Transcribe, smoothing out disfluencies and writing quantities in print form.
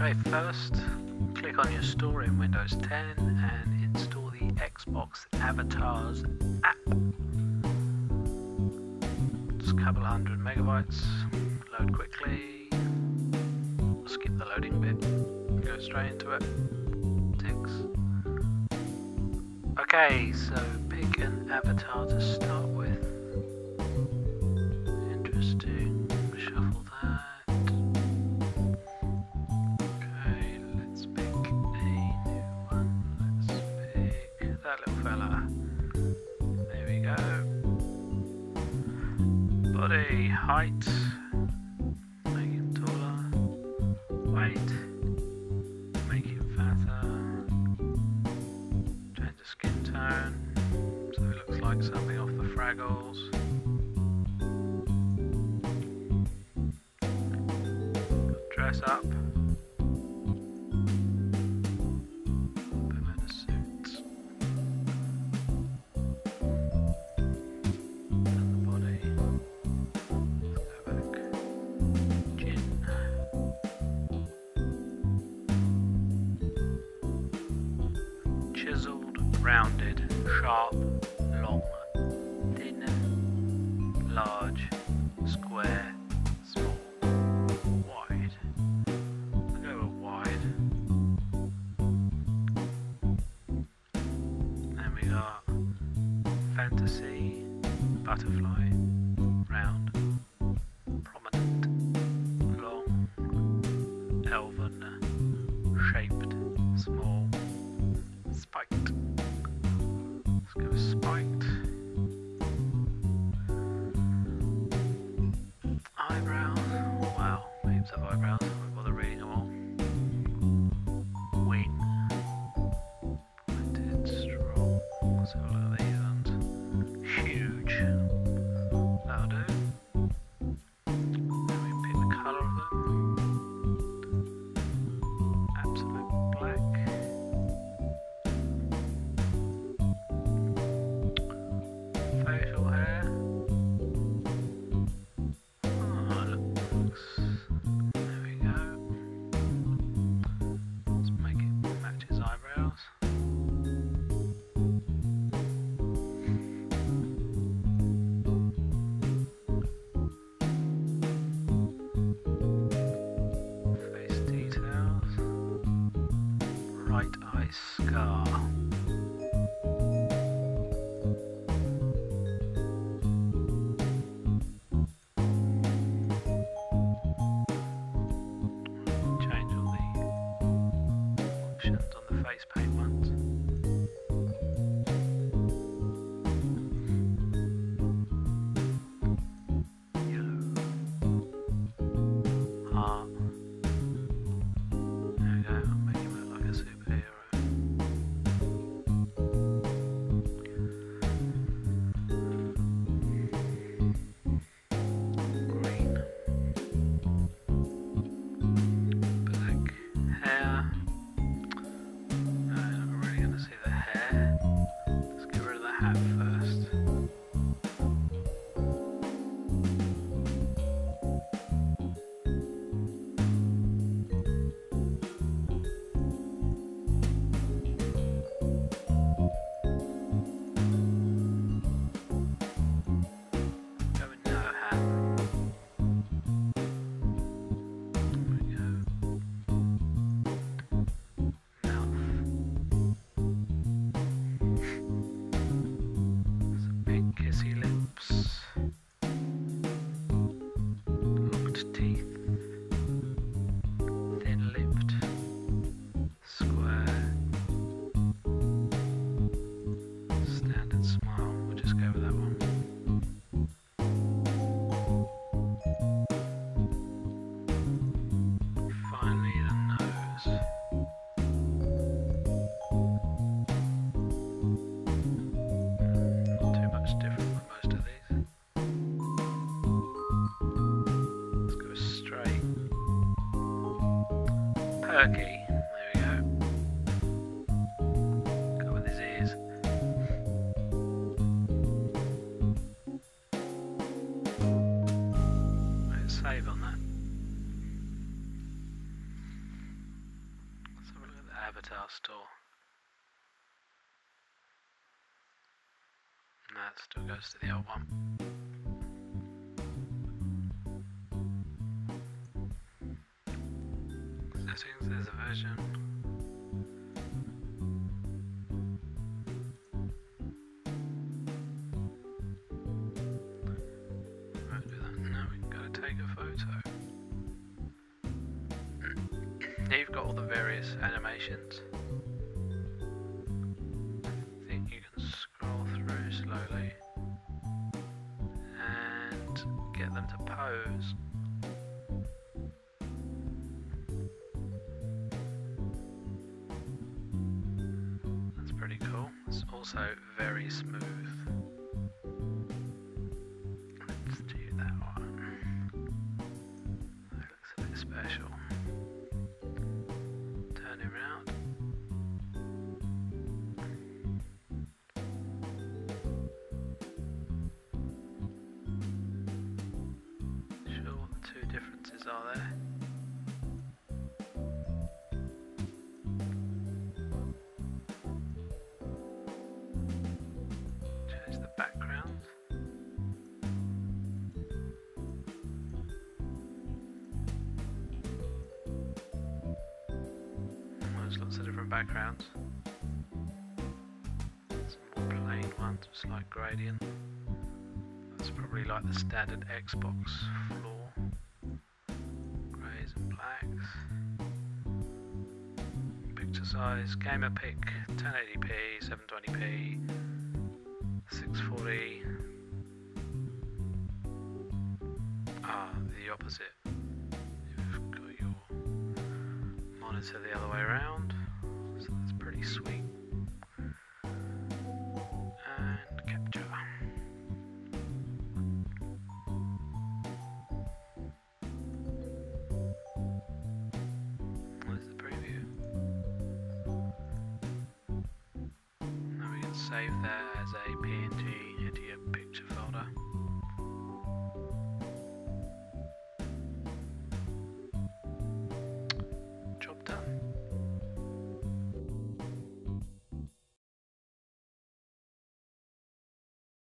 Okay, first click on your store in Windows 10 and install the Xbox Avatars app. It's a couple hundred megabytes, load quickly, skip the loading bit, go straight into it, ticks. Okay, so pick an avatar to start with. Interesting, shuffle that. Okay, let's pick a new one. Let's pick that little fella. There we go. Body, height, make it taller. Weight, make it fatter. Change the skin tone so it looks like something off the Fraggles. Dress up. Banana suits. And the body. Let's go back. Chin. Chiseled, rounded, sharp, long, thin, large, square. Fantasy, butterfly, round, prominent, long, elven, shaped, small, spiked. Let's go with spiked. Eyebrows, wow, heaps of eyebrows, I won't bother reading them all. Wing, pointed, strong, let's have a look at these. Right eye scar. Change all the options on the face paint ones. Yellow. Heart. There we go. Okay, there we go. Go with his ears. Let's save on that. mouse tool. No, it still goes to the old one. Settings, there's a version. We won't do that. Now we've got to take a photo. Now you've got all the various animations. That's pretty cool. It's also very smooth. Let's do that one. That looks a bit special. Turn him around. Are there? Change the background. There's lots of different backgrounds. Some more plain ones with slight gradient. That's probably like the standard Xbox floor. Picture size, gamer pick, 1080p, 720p, 640. The opposite. You've got your monitor the other way around, so that's pretty sweet. And capture. Save that as a PNG.